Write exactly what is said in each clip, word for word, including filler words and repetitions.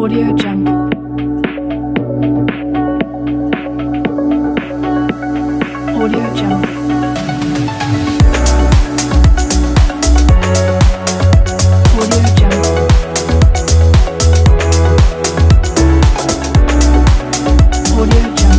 AudioJungle. AudioJungle. AudioJungle. AudioJungle. AudioJungle. AudioJungle.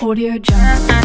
AudioJungle. AudioJungle. AudioJungle.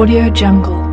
AudioJungle.